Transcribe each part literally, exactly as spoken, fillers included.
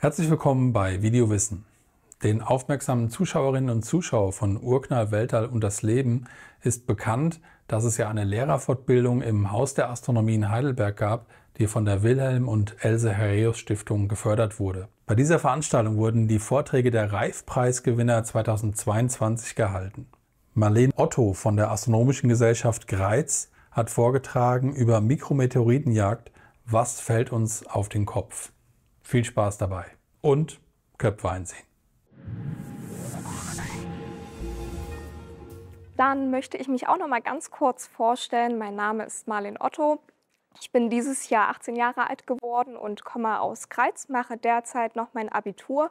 Herzlich willkommen bei VideoWissen. Den aufmerksamen Zuschauerinnen und Zuschauern von Urknall, Weltall und das Leben ist bekannt, dass es ja eine Lehrerfortbildung im Haus der Astronomie in Heidelberg gab, die von der Wilhelm und Else Heraeus-Stiftung gefördert wurde. Bei dieser Veranstaltung wurden die Vorträge der Reif-Preisgewinner zweitausendzweiundzwanzig gehalten. Marleen Otto von der Astronomischen Gesellschaft Greiz hat vorgetragen über Mikrometeoritenjagd, was fällt uns auf den Kopf? Viel Spaß dabei und Köpfe einsehen. Dann möchte ich mich auch noch mal ganz kurz vorstellen. Mein Name ist Marleen Otto. Ich bin dieses Jahr achtzehn Jahre alt geworden und komme aus Greiz, mache derzeit noch mein Abitur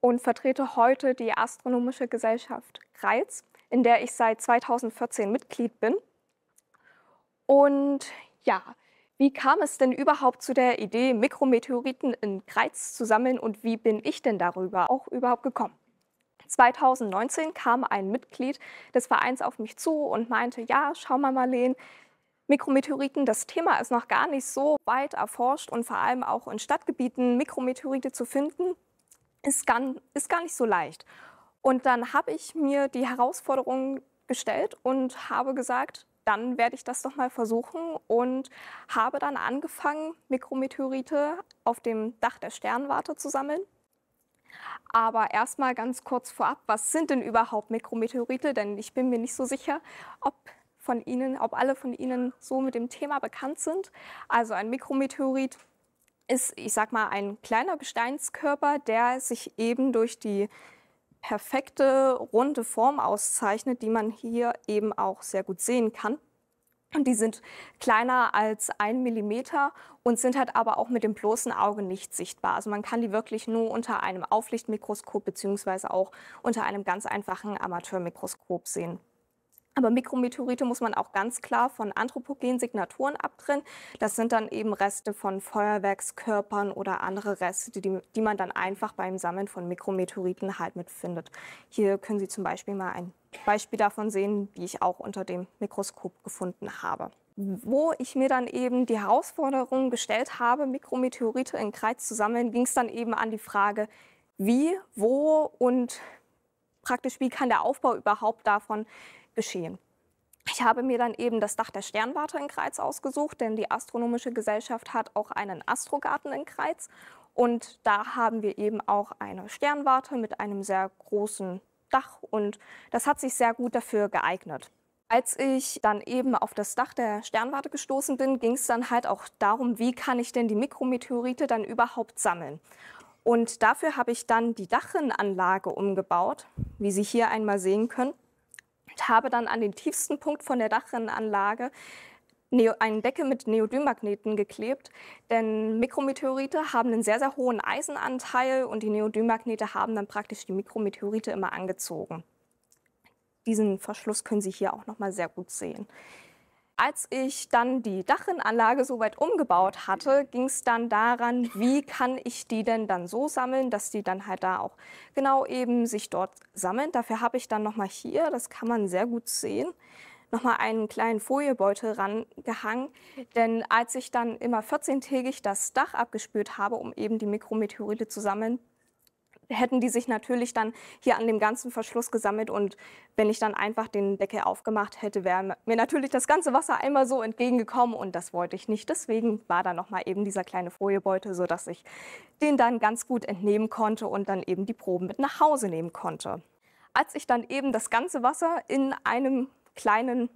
und vertrete heute die Astronomische Gesellschaft Greiz, in der ich seit zweitausendvierzehn Mitglied bin. Und ja, wie kam es denn überhaupt zu der Idee, Mikrometeoriten in Greiz zu sammeln und wie bin ich denn darüber auch überhaupt gekommen? zweitausendneunzehn kam ein Mitglied des Vereins auf mich zu und meinte, ja, schau mal, Marleen, Mikrometeoriten, das Thema ist noch gar nicht so weit erforscht und vor allem auch in Stadtgebieten Mikrometeorite zu finden, ist gar, ist gar nicht so leicht. Und dann habe ich mir die Herausforderung gestellt und habe gesagt, dann werde ich das doch mal versuchen und habe dann angefangen, Mikrometeorite auf dem Dach der Sternwarte zu sammeln. Aber erstmal ganz kurz vorab, was sind denn überhaupt Mikrometeorite? Denn ich bin mir nicht so sicher, ob von Ihnen, ob alle von Ihnen so mit dem Thema bekannt sind. Also ein Mikrometeorit ist, ich sag mal, ein kleiner Gesteinskörper, der sich eben durch die perfekte runde Form auszeichnet, die man hier eben auch sehr gut sehen kann. Und die sind kleiner als ein Millimeter und sind halt aber auch mit dem bloßen Auge nicht sichtbar. Also man kann die wirklich nur unter einem Auflichtmikroskop beziehungsweise auch unter einem ganz einfachen Amateurmikroskop sehen. Aber Mikrometeorite muss man auch ganz klar von anthropogenen Signaturen abtrennen. Das sind dann eben Reste von Feuerwerkskörpern oder andere Reste, die, die man dann einfach beim Sammeln von Mikrometeoriten halt mitfindet. Hier können Sie zum Beispiel mal ein Beispiel davon sehen, die ich auch unter dem Mikroskop gefunden habe. Wo ich mir dann eben die Herausforderung gestellt habe, Mikrometeorite in Greiz zu sammeln, ging es dann eben an die Frage, wie, wo und praktisch wie kann der Aufbau überhaupt davon geschehen. Ich habe mir dann eben das Dach der Sternwarte in Greiz ausgesucht, denn die Astronomische Gesellschaft hat auch einen Astrogarten in Greiz. Und da haben wir eben auch eine Sternwarte mit einem sehr großen Dach und das hat sich sehr gut dafür geeignet. Als ich dann eben auf das Dach der Sternwarte gestoßen bin, ging es dann halt auch darum, wie kann ich denn die Mikrometeorite dann überhaupt sammeln. Und dafür habe ich dann die Dachrinnenanlage umgebaut, wie Sie hier einmal sehen können. Und habe dann an den tiefsten Punkt von der Dachrinnenanlage eine Decke mit Neodymagneten geklebt. Denn Mikrometeorite haben einen sehr, sehr hohen Eisenanteil und die Neodymagnete haben dann praktisch die Mikrometeorite immer angezogen. Diesen Verschluss können Sie hier auch noch mal sehr gut sehen. Als ich dann die Dachrinnenanlage so weit umgebaut hatte, ging es dann daran, wie kann ich die denn dann so sammeln, dass die dann halt da auch genau eben sich dort sammeln. Dafür habe ich dann nochmal hier, das kann man sehr gut sehen, nochmal einen kleinen Foliebeutel rangehangen. Denn als ich dann immer vierzehntägig das Dach abgespült habe, um eben die Mikrometeorite zu sammeln, hätten die sich natürlich dann hier an dem ganzen Verschluss gesammelt und wenn ich dann einfach den Deckel aufgemacht hätte, wäre mir natürlich das ganze Wasser einmal so entgegengekommen und das wollte ich nicht. Deswegen war da nochmal eben dieser kleine Foliebeutel, sodass ich den dann ganz gut entnehmen konnte und dann eben die Proben mit nach Hause nehmen konnte. Als ich dann eben das ganze Wasser in einem kleinen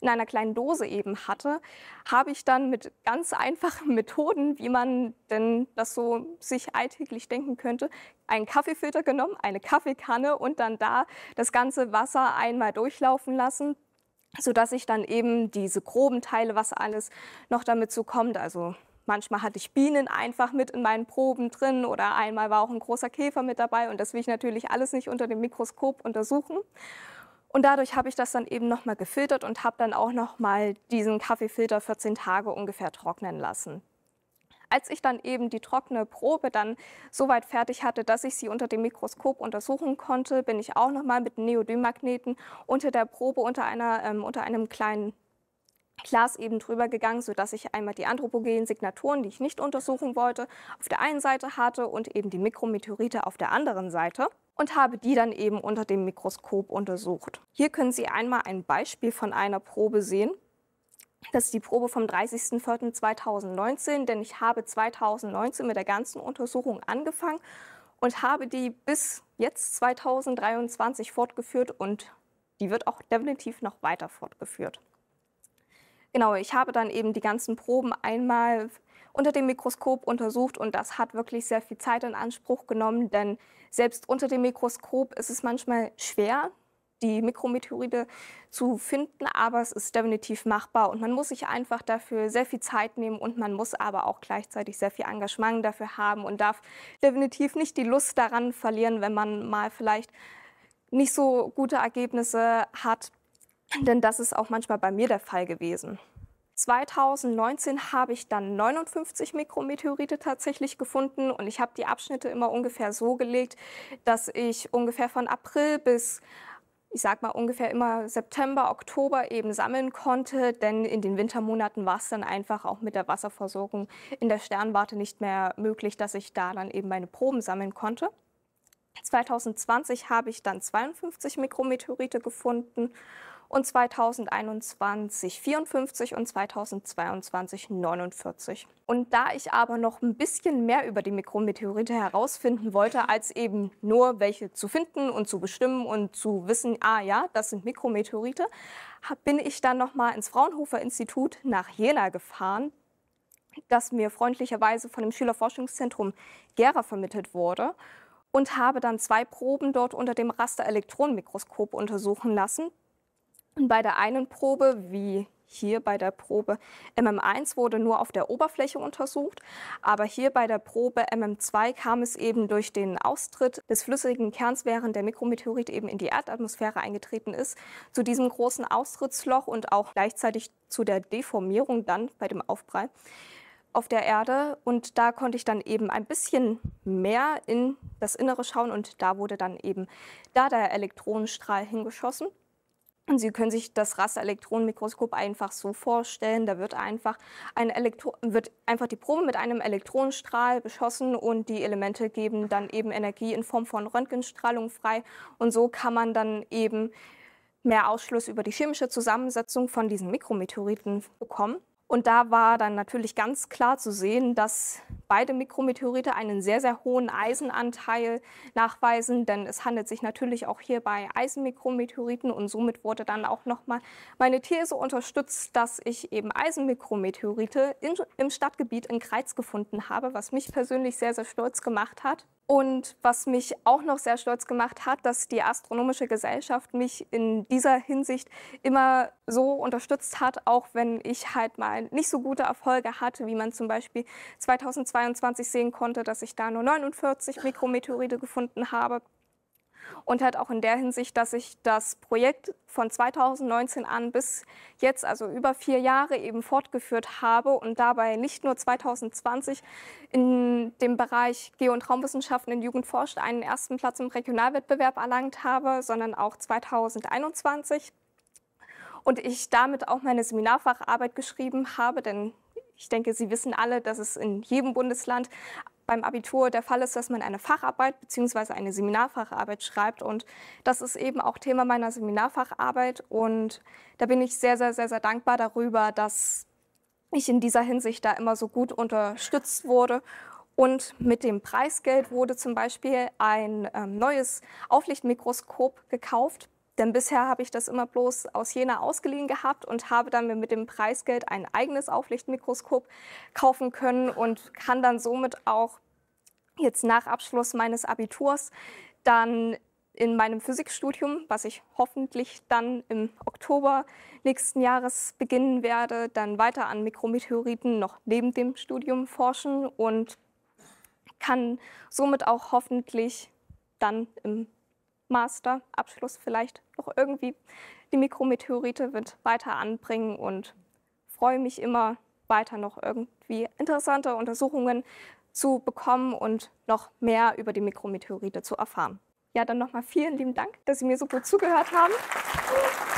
in einer kleinen Dose eben hatte, habe ich dann mit ganz einfachen Methoden, wie man denn das so sich alltäglich denken könnte, einen Kaffeefilter genommen, eine Kaffeekanne und dann da das ganze Wasser einmal durchlaufen lassen, sodass ich dann eben diese groben Teile, was alles noch damit so kommt, also manchmal hatte ich Bienen einfach mit in meinen Proben drin oder einmal war auch ein großer Käfer mit dabei und das will ich natürlich alles nicht unter dem Mikroskop untersuchen. Und dadurch habe ich das dann eben nochmal gefiltert und habe dann auch nochmal diesen Kaffeefilter vierzehn Tage ungefähr trocknen lassen. Als ich dann eben die trockene Probe dann soweit fertig hatte, dass ich sie unter dem Mikroskop untersuchen konnte, bin ich auch nochmal mit Neodymagneten unter der Probe unter, einer, ähm, unter einem kleinen Glas eben drüber gegangen, sodass ich einmal die anthropogenen Signaturen, die ich nicht untersuchen wollte, auf der einen Seite hatte und eben die Mikrometeorite auf der anderen Seite und habe die dann eben unter dem Mikroskop untersucht. Hier können Sie einmal ein Beispiel von einer Probe sehen. Das ist die Probe vom dreißigsten vierten zweitausendneunzehn, denn ich habe zweitausendneunzehn mit der ganzen Untersuchung angefangen und habe die bis jetzt zweitausenddreiundzwanzig fortgeführt und die wird auch definitiv noch weiter fortgeführt. Genau, ich habe dann eben die ganzen Proben einmal unter dem Mikroskop untersucht und das hat wirklich sehr viel Zeit in Anspruch genommen, denn selbst unter dem Mikroskop ist es manchmal schwer, die Mikrometeorite zu finden, aber es ist definitiv machbar und man muss sich einfach dafür sehr viel Zeit nehmen und man muss aber auch gleichzeitig sehr viel Engagement dafür haben und darf definitiv nicht die Lust daran verlieren, wenn man mal vielleicht nicht so gute Ergebnisse hat. Denn das ist auch manchmal bei mir der Fall gewesen. zweitausendneunzehn habe ich dann neunundfünfzig Mikrometeorite tatsächlich gefunden und ich habe die Abschnitte immer ungefähr so gelegt, dass ich ungefähr von April bis, ich sag mal, ungefähr immer September, Oktober eben sammeln konnte, denn in den Wintermonaten war es dann einfach auch mit der Wasserversorgung in der Sternwarte nicht mehr möglich, dass ich da dann eben meine Proben sammeln konnte. zweitausendzwanzig habe ich dann zweiundfünfzig Mikrometeorite gefunden und zweitausendeinundzwanzig vierundfünfzig und zweitausendzweiundzwanzig neunundvierzig. Und da ich aber noch ein bisschen mehr über die Mikrometeorite herausfinden wollte, als eben nur welche zu finden und zu bestimmen und zu wissen, ah ja, das sind Mikrometeorite, bin ich dann nochmal ins Fraunhofer-Institut nach Jena gefahren, das mir freundlicherweise von dem Schülerforschungszentrum Gera vermittelt wurde, und habe dann zwei Proben dort unter dem Raster-Elektronen-Mikroskop untersuchen lassen. Und bei der einen Probe, wie hier bei der Probe M M eins, wurde nur auf der Oberfläche untersucht. Aber hier bei der Probe M M zwei kam es eben durch den Austritt des flüssigen Kerns, während der Mikrometeorit eben in die Erdatmosphäre eingetreten ist, zu diesem großen Austrittsloch und auch gleichzeitig zu der Deformierung dann bei dem Aufprall auf der Erde. Und da konnte ich dann eben ein bisschen mehr in das Innere schauen und da wurde dann eben da der Elektronenstrahl hingeschossen. Und Sie können sich das Raster-Elektronenmikroskop einfach so vorstellen, da wird einfach, ein Elektro wird einfach die Probe mit einem Elektronenstrahl beschossen und die Elemente geben dann eben Energie in Form von Röntgenstrahlung frei. Und so kann man dann eben mehr Aufschluss über die chemische Zusammensetzung von diesen Mikrometeoriten bekommen. Und da war dann natürlich ganz klar zu sehen, dass beide Mikrometeorite einen sehr, sehr hohen Eisenanteil nachweisen, denn es handelt sich natürlich auch hier bei Eisenmikrometeoriten und somit wurde dann auch nochmal meine These unterstützt, dass ich eben Eisenmikrometeorite in, im Stadtgebiet in Greiz gefunden habe, was mich persönlich sehr, sehr stolz gemacht hat. Und was mich auch noch sehr stolz gemacht hat, dass die Astronomische Gesellschaft mich in dieser Hinsicht immer so unterstützt hat, auch wenn ich halt mal nicht so gute Erfolge hatte, wie man zum Beispiel zweitausendzweiundzwanzig sehen konnte, dass ich da nur neunundvierzig Mikrometeorite gefunden habe. Und halt auch in der Hinsicht, dass ich das Projekt von zweitausendneunzehn an bis jetzt, also über vier Jahre, eben fortgeführt habe und dabei nicht nur zweitausendzwanzig in dem Bereich Geo- und Raumwissenschaften in Jugend forscht einen ersten Platz im Regionalwettbewerb erlangt habe, sondern auch zweitausendeinundzwanzig. Und ich damit auch meine Seminarfacharbeit geschrieben habe, denn ich denke, Sie wissen alle, dass es in jedem Bundesland beim Abitur der Fall ist, dass man eine Facharbeit bzw. eine Seminarfacharbeit schreibt. Und das ist eben auch Thema meiner Seminarfacharbeit. Und da bin ich sehr, sehr, sehr, sehr dankbar darüber, dass ich in dieser Hinsicht da immer so gut unterstützt wurde. Und mit dem Preisgeld wurde zum Beispiel ein ähm, neues Auflichtmikroskop gekauft. Denn bisher habe ich das immer bloß aus Jena ausgeliehen gehabt und habe dann mit dem Preisgeld ein eigenes Auflichtmikroskop kaufen können und kann dann somit auch jetzt nach Abschluss meines Abiturs dann in meinem Physikstudium, was ich hoffentlich dann im Oktober nächsten Jahres beginnen werde, dann weiter an Mikrometeoriten noch neben dem Studium forschen und kann somit auch hoffentlich dann im Masterabschluss vielleicht noch irgendwie die Mikrometeorite wird weiter anbringen und freue mich immer weiter noch irgendwie interessante Untersuchungen zu bekommen und noch mehr über die Mikrometeorite zu erfahren. Ja, dann nochmal vielen lieben Dank, dass Sie mir so gut zugehört haben.